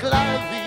Avec la vie.